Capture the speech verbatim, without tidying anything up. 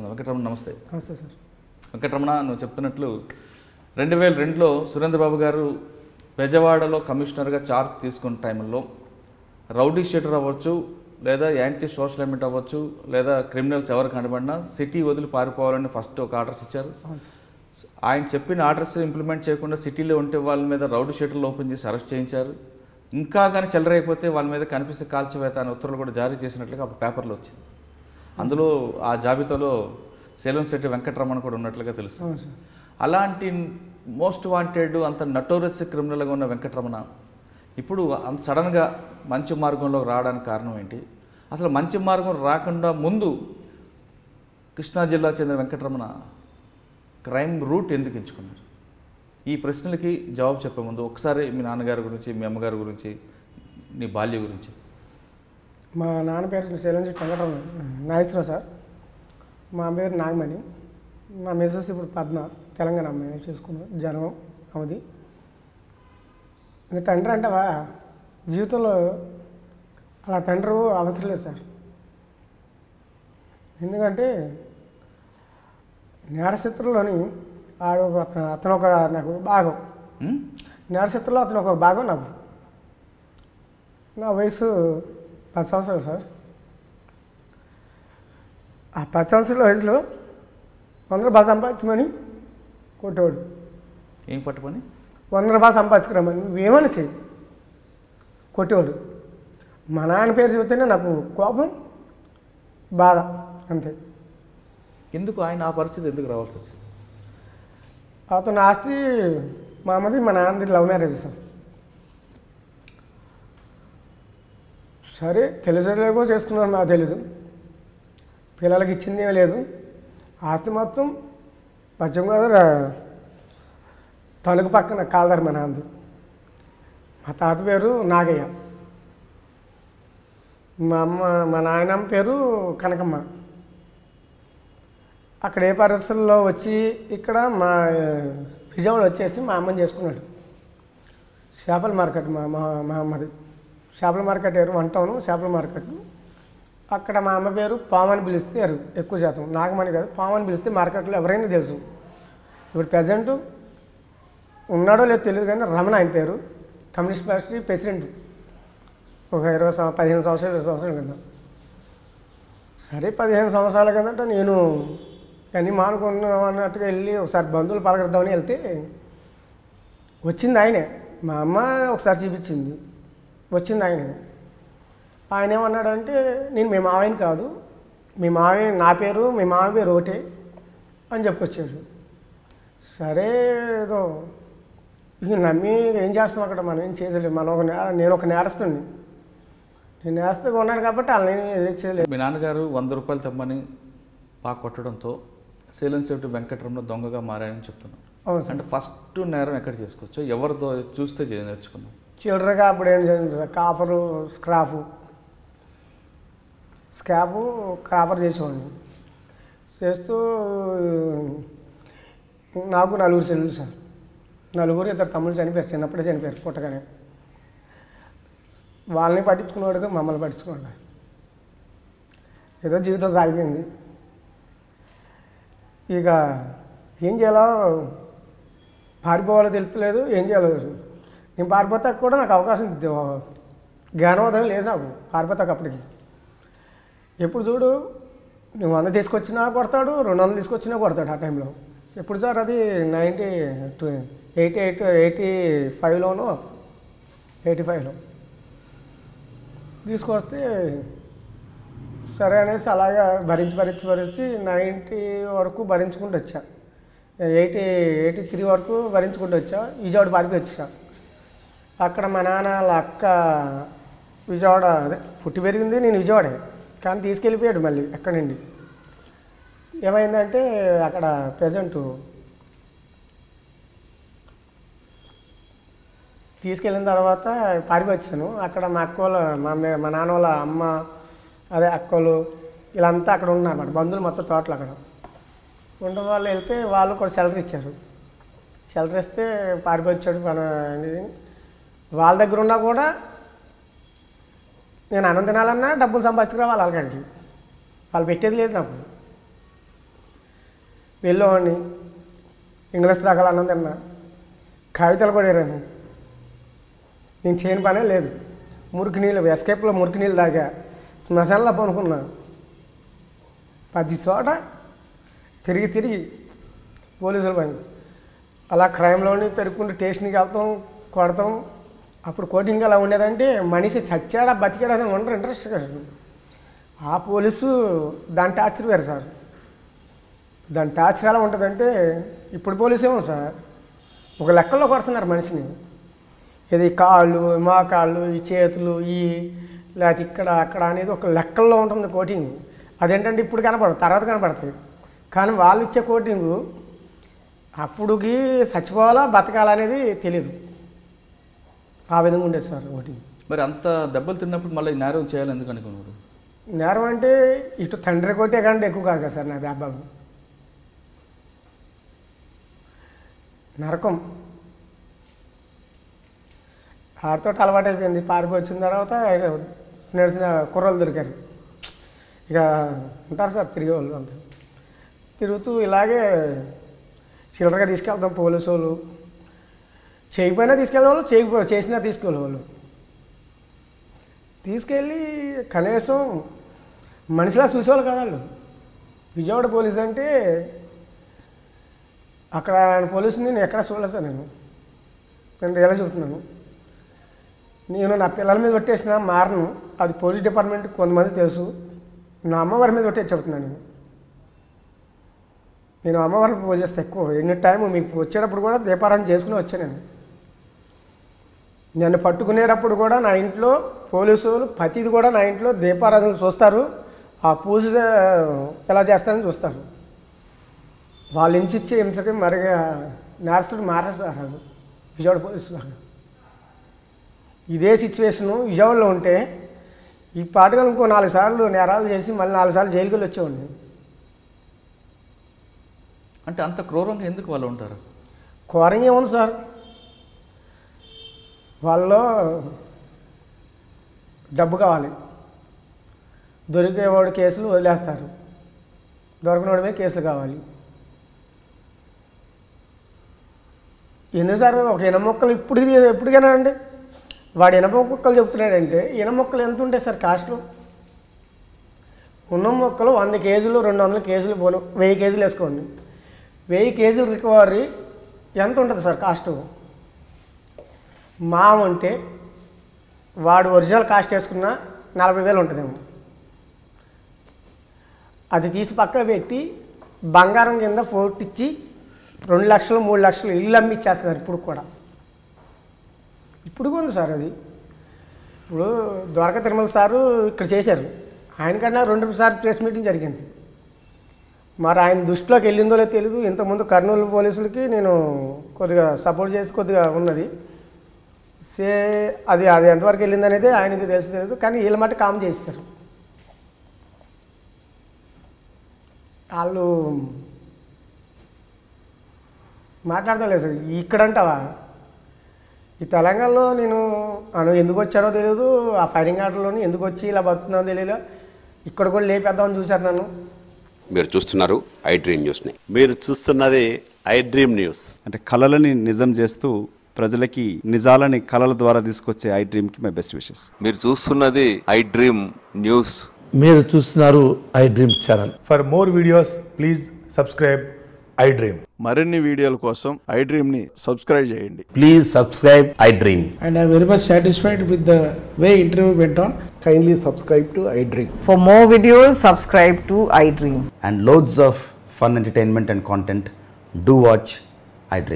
Venkatramana, namaste. Namaste, sir. Venkatramana, nu cheptunnatlu two thousand two lo Surendra Babu garu Pejavadalo commissioner ga charge teesukona time lo rowdy sheter avvachu లేదా anti social element అవ్వచ్చు లేదా criminals ఎవరు కనబడినా city వదిలి పారిపోవాలని first ఒక orders ఇచ్చారు. ఆయన చెప్పిన ఆర్డర్స్ ఇంప్లిమెంట్ చేయకుండా సిటీలో ఉంటే వాళ్ళ మీద రౌడీ షీటర్లు ఓపెన్ చేసి అరెస్ట్ చేయించారు. ఇంకా కానీ చెల్లరైపోతే వాళ్ళ మీద కనిపిస్తే కాల్చివేత అనే ఉత్తర్వులు కూడా జారీ చేసినట్లుగా అప్పుడు పేపర్లో వచ్చింది. అందులో ఆ జాబితాలో సెలంశెట్టి వెంకటరమణ కూడా ఉన్నట్లుగా తెలుసు. అలాంటి మోస్ట్ వాంటెడ్ అంత నటోరియస్ క్రిమినల్గా ఉన్న వెంకటరమణ ఇప్పుడు అంత సడన్గా మంచి మార్గంలో రావడానికి కారణం ఏంటి? అసలు మంచి మార్గం రాకుండా ముందు కృష్ణా జిల్లా చెందిన వెంకటరమణ క్రైమ్ రూట్ ఎందుకు ఎంచుకున్నారు? ఈ ప్రశ్నలకి జవాబు చెప్పే ముందు ఒకసారి మీ నాన్నగారి గురించి, మీ అమ్మగారి గురించి, నీ బాల్యం గురించి. మా నాన్న పేరు సెలంశెట్టి వెంకటరమణ నాగేశ్వరరావు సార్. మా అమ్మ పేరు నాగమణి. మా మిసెస్ ఇప్పుడు పద్మ, తెలంగాణ అమ్మాయి, చూసుకున్నాం జన్మం అవది. ఇంకా తండ్రి అంటావా జీవితంలో అలా తండ్రి అవసరం లేదు సార్. ఎందుకంటే నేరశత్రులోని ఆడు అతను ఒక నాకు భాగం, నేరశత్రులో అతను ఒక భాగం. నాకు నా వయసు పది సంవత్సరాలు సార్. ఆ పది సంవత్సరాల వయసులో వంద రూపాయలు సంపాదించమని కొట్టేవాడు. ఏం పట్టుకొని వంద రూపాయలు సంపాదించుకురామని ఏమని చేయి కొట్టేవాడు. మా నాన్న పేరు చెబితేనే నాకు కోపం, బాధ, అంతే. ఎందుకు ఆయన ఆ పరిస్థితి ఎందుకు రావాల్సి వచ్చింది? అతను ఆస్తి మా అమ్మది, మా నాన్నది లవ్ మ్యారేజ్ సార్. సరే తెలిసేలాగో చేసుకున్నాను, నాకు తెలీదు. పిల్లలకి ఇచ్చిందేమీ లేదు. ఆస్తి మొత్తం పశ్చిమ గోదావరి తణుకు పక్కన కాలదారి మా నాన్నది. మా తాత పేరు నాగయ్య, మా అమ్మ మా నాయనమ్మ పేరు కనకమ్మ. అక్కడ ఏ పరిస్థితుల్లో వచ్చి ఇక్కడ మా విజయవాడ వచ్చేసి మా అమ్మని చేసుకున్నాడు. చేపల మార్కెట్ మా మా అమ్మది. చేపల మార్కెట్ పేరు వన్ టౌను చేపల మార్కెట్. అక్కడ మా అమ్మ పేరు పామని పిలిస్తే ఎక్కువ శాతం, నాగమని కాదు, పామని పిలిస్తే మార్కెట్లో ఎవరైనా తెలుసు. ఇప్పుడు ప్రజెంటు ఉన్నాడో లేదో తెలియదు కానీ రమణ ఆయన పేరు, కమ్యూనిస్ట్ పార్టీ ప్రెసిడెంట్ ఒక ఇరవై సంవ పదిహేను సంవత్సరాలు ఇరవై సంవత్సరాల కింద. సరే పదిహేను సంవత్సరాల కిందట నేను అన్నీ మానుకున్నాం అన్నట్టుగా వెళ్ళి ఒకసారి బంధువులు పలకరిద్దామని వెళ్తే వచ్చింది ఆయనే. మా అమ్మ ఒకసారి చూపించింది, వచ్చింది ఆయనే. ఆయన ఏమన్నాడంటే, నేను మీ మావయ్య కాదు, మీ మావయ్య నా పేరు, మీ మావయ్య పేరు ఒకటే అని చెప్పుకొచ్చాడు. సరే ఏదో ఇక నమ్మి ఏం చేస్తాం, అక్కడ మనం ఏం చేయలేదు. మనం ఒక నేర నేను ఒక నేరస్తుని, నేను నేరస్తుగా ఉన్నాను కాబట్టి అలా నేను ఎదురుచేయలేదు. మీ నాన్నగారు వంద రూపాయలు తమ్మని బాగా కొట్టడంతో సెలంశెట్టి వెంకటరమణ దొంగగా మారాయని చెప్తున్నాను. అంటే ఫస్ట్ నేరం ఎక్కడ చేసుకోవచ్చు, ఎవరితో చూస్తే నేర్చుకున్నాం? చిల్లరగా అప్పుడు ఏం చేయాలి, కాపరు స్క్రాపు స్క్రాపు కాపర్ చేసేవాడిని. చేస్తూ నాకు నలుగురు చెల్లెలు సార్, నలుగురు ఇద్దరు తమ్ముళ్ళు చనిపోయారు, చిన్నప్పుడే చనిపోయారు పుట్టగానే. వాళ్ళని పట్టించుకునేవాడుగా మమ్మల్ని పట్టించుకున్నాడు. ఏదో జీవితం సాగిపోయింది. ఇక ఏం చేయాలో, పారిపోవాలో తెలుస్తలేదు, ఏం చేయాలో. నేను పారిపోతా కూడా నాకు అవకాశం జ్ఞానోదయం లేదు. నాకు పారిపోతాక అప్పటికి ఎప్పుడు చూడు నువ్వు వంద తీసుకొచ్చినా కొడతాడు, రెండు వందలు తీసుకొచ్చినా కొడతాడు. ఆ టైంలో ఎప్పుడు సార్, అది ninety two eighty eight eighty ఫైవ్లోనూ ఎయిటీ ఫైవ్లో తీసుకొస్తే సరే అనేసి అలాగా భరించి భరించి భరించి నైంటీ వరకు భరించుకుంటూ వచ్చా. ఎయిటీ ఎయిటీ త్రీ వరకు భరించుకుంటూ వచ్చా. విజయవాడ పార్కి వచ్చా. అక్కడ మా నాన్న వాళ్ళ అక్క విజయవాడ, అదే పుట్టి పెరిగింది నేను విజయవాడే, కానీ తీసుకెళ్ళిపోయాడు మళ్ళీ అక్కడ నుండి. ఏమైందంటే అక్కడ ప్రజెంటు తీసుకెళ్ళిన తర్వాత పారిపోచ్చాను. అక్కడ మా అక్క వాళ్ళ మా మా నాన్న వాళ్ళ అమ్మ, అదే అక్కలు వీళ్ళంతా అక్కడ ఉన్నారన్నమాట, బంధువులు మొత్తం తోటలు అక్కడ ఉండడం వాళ్ళు వెళ్తే వాళ్ళు కూడా సెలరీ ఇచ్చారు. సెలరీ ఇస్తే పారిపోయాడు మన వాళ్ళ దగ్గర ఉన్నా కూడా నేను అనంతనాలన్నా డబ్బులు సంపాదించుకు రావాలి వాళ్ళకి వాళ్ళు పెట్టేది లేదు నాకు వెళ్ళోని ఇంగ్లీష్ రాగల అన్నందన్నా కవితలు కూడా రాను నేను చేయని పనే లేదు మురికి నీళ్ళు ఎస్కేప్లో మురికి నీళ్ళు దాకా శ్మశానంలో పనుకున్నా పది చోట తిరిగి తిరిగి పోలీసులు పని అలా క్రైమ్లోని పెరుగుకుంటూ స్టేషన్కి వెళ్తాం కొడతాం అప్పుడు కోటింగ్ అలా ఉండేదంటే మనిషి చచ్చాడా బతికాడని ఉండరు ఇంట్రెస్ట్ కాదు ఆ పోలీసు దాని టార్చర్ వేరు సార్ దాని టార్చర్ ఎలా ఉంటుందంటే ఇప్పుడు పోలీసు ఏమో సార్ ఒక లెక్కల్లో కొడుతున్నారు మనిషిని ఇది కాళ్ళు మా కాళ్ళు ఈ చేతులు ఈ లేకపోతే ఇక్కడ అక్కడ అనేది ఒక లెక్కల్లో ఉంటుంది కోటింగ్ అదేంటంటే ఇప్పుడు కనపడదు తర్వాత కనపడుతుంది కానీ వాళ్ళు ఇచ్చే కోటింగు అప్పుడుకి చచ్చిపోవాలా బతకాలనేది తెలీదు ఆ విధంగా ఉండేది సార్ ఒకటి మరి అంత దెబ్బలు తిన్నప్పుడు మళ్ళీ నేరం చేయాలి ఎందుకు అనుకున్నారు నేరం అంటే ఇటు తండ్రి కొట్టే కంటే ఎక్కువ కాదు కదా సార్ నా దెబ్బ నరకం ఆడితో అలవాటు అయిపోయింది పార్కి వచ్చిన తర్వాత స్నేహితుల కుర్రలు దొరికారు ఇక ఉంటారు సార్ తిరిగే వాళ్ళు అంత తిరుగుతూ ఇలాగే చిల్లరగా తీసుకెళ్తాం పోలీసు వాళ్ళు చేయకపోయినా తీసుకెళ్ళేవాళ్ళు చేయకపో చేసినా తీసుకెళ్ళేవాళ్ళు తీసుకెళ్ళి కనీసం మనిషిలా చూసేవాళ్ళు కదా వాళ్ళు విజయవాడ పోలీస్ అంటే అక్కడ పోలీసుని నేను ఎక్కడ చూడలేదు సార్ నేను నేను ఎలా చూస్తున్నాను నేను నా పిల్లల మీద కొట్టేసిన మారను అది పోలీస్ డిపార్ట్మెంట్ కొంతమంది తెలుసు నా అమ్మవారి మీద కొట్టేసి చెబుతున్నాను నేను నేను అమ్మవారికి పూజ చేస్తే ఎక్కువ ఎన్ని టైం మీకు వచ్చేటప్పుడు కూడా దీపారాధన చేసుకుని వచ్చాను నేను నన్ను పట్టుకునేటప్పుడు కూడా నా ఇంట్లో పోలీసులు ప్రతిది కూడా నా ఇంట్లో దీపారాధనలు చూస్తారు ఆ పూజ ఎలా చేస్తారని చూస్తారు వాళ్ళు హింసిచ్చే హింసకి మరి నేరస్తుడు మారేస్తారు విజయవాడ పోలీసులు ఇదే సిచ్యువేషను విజయవాడలో ఉంటే ఈ పాటగా ఇంకో నాలుగు సార్లు నేరాలు చేసి మళ్ళీ నాలుగు సార్లు జైలుకి వెళ్ళి వచ్చేవాడిని అంటే అంత క్రూరంగా ఎందుకు వాళ్ళు ఉంటారు క్రూరంగా ఏముంది సార్ వాళ్ళు డబ్బు కావాలి దొరికేవాడు కేసులు వదిలేస్తారు దొరకనోడి మీద కేసులు కావాలి ఎందుకు సార్ ఒక ఇనమొక్కలు ఇప్పుడు ఎప్పటికైనా అండి వాడు ఇనమొక్కలు చెప్తున్నాడంటే ఇనమొక్కలు ఎంత ఉంటాయి సార్ కాస్ట్లో ఉన్న మొక్కలు వంద కేజీలు రెండు వందల కేజీలు పోను వెయ్యి కేజీలు వేసుకోండి వెయ్యి కేజీల రికవరీ ఎంత ఉంటుంది సార్ కాస్టు మా అంటే వాడు ఒరిజినల్ కాస్ట్ వేసుకున్న నలభై వేలు ఉంటుందేమో అది తీసి పక్క పెట్టి బంగారం కింద ఫోర్ట్ ఇచ్చి రెండు లక్షలు మూడు లక్షలు ఇల్లు అమ్మిచ్చేస్తున్నారు ఇప్పుడు కూడా ఇప్పుడు ఉంది సార్ అది ఇప్పుడు ద్వారకా తిరుమల సారు ఇక్కడ చేశారు ఆయనకన్నా రెండు సార్ ప్రెస్ మీటింగ్ జరిగింది మరి ఆయన దృష్టిలోకి వెళ్ళిందో లేదో తెలీదు ఇంతకుముందు కర్నూలు పోలీసులకి నేను కొద్దిగా సపోర్ట్ చేసి కొద్దిగా ఉన్నది సే అది అది ఎంతవరకు వెళ్ళిందనేది ఆయనకి తెలుసు తెలియదు కానీ వీళ్ళ మట్టు కామ్ చేస్తారు వాళ్ళు మాట్లాడతలేదు సార్ ఇక్కడంటావా ఈ తెలంగాణలో నేను అను ఎందుకు వచ్చానో తెలియదు ఆ ఫైరింగ్ ఆర్డర్లోని ఎందుకు వచ్చి ఇలా బతున్నానో తెలియదు ఇక్కడ కూడా లేపేద్దామని చూశారు నన్ను మీరు చూస్తున్నారు ఐ డ్రీమ్ న్యూస్ని మీరు చూస్తున్నది ఐ డ్రీమ్ న్యూస్ అంటే కళలని నిజం చేస్తూ ప్రజలకి నిజాలని కళల ద్వారా తీసుకొచ్చే ఐ డ్రీమ్కి మై బెస్ట్ విషెస్ మీరు చూస్తున్నది ఐ డ్రీమ్ న్యూస్ మీరు చూస్తున్నారు iDream channel for more videos please subscribe iDream మరిన్ని వీడియోల కోసం ఐ డ్రీమ్ ని సబ్స్క్రైబ్ చేయండి please subscribe iDream and I very much satisfied with the way interview went on kindly subscribe to iDream for more videos subscribe to iDream and loads of fun entertainment and content do watch iDream